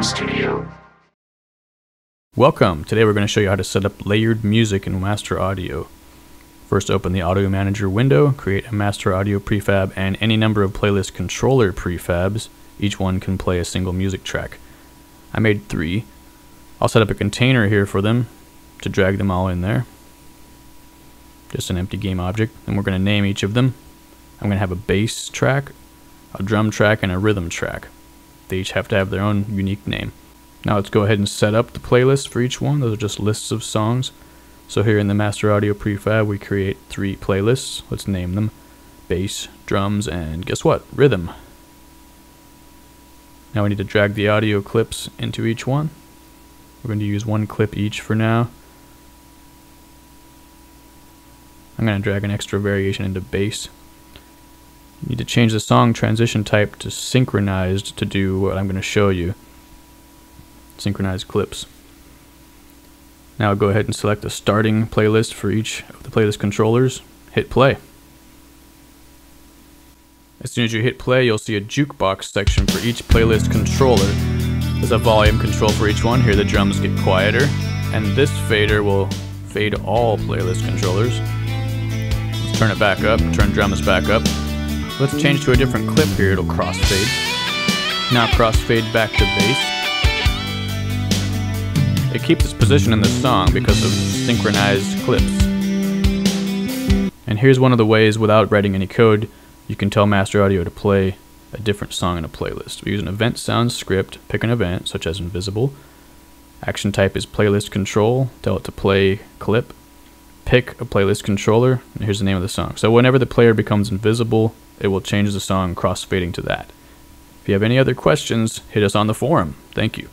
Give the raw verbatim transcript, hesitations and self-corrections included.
Recording Studio. Welcome! Today we're going to show you how to set up layered music in Master Audio. First, open the Audio Manager window, create a Master Audio prefab and any number of Playlist Controller prefabs. Each one can play a single music track. I made three. I'll set up a container here for them to drag them all in there. Just an empty game object, and we're going to name each of them. I'm going to have a bass track, a drum track, and a rhythm track. They each have to have their own unique name. Now let's go ahead and set up the playlist for each one. Those are just lists of songs. So here in the Master Audio prefab, we create three playlists. Let's name them bass, drums, and guess what? Rhythm. Now we need to drag the audio clips into each one. We're going to use one clip each for now. I'm going to drag an extra variation into bass. You need to change the song transition type to synchronized to do what I'm going to show you. Synchronized clips. Now go ahead and select the starting playlist for each of the playlist controllers. Hit play. As soon as you hit play, you'll see a jukebox section for each playlist controller. There's a volume control for each one. Here the drums get quieter. And this fader will fade all playlist controllers. Let's turn it back up, turn drums back up. Let's change to a different clip here, it'll crossfade. Now crossfade back to bass. It keeps its position in the song because of synchronized clips. And here's one of the ways, without writing any code, you can tell Master Audio to play a different song in a playlist. We use an event sound script, pick an event, such as invisible. Action type is playlist control, tell it to play clip. Pick a playlist controller, and here's the name of the song. So whenever the player becomes invisible, it will change the song, crossfading to that. If you have any other questions, hit us on the forum. Thank you.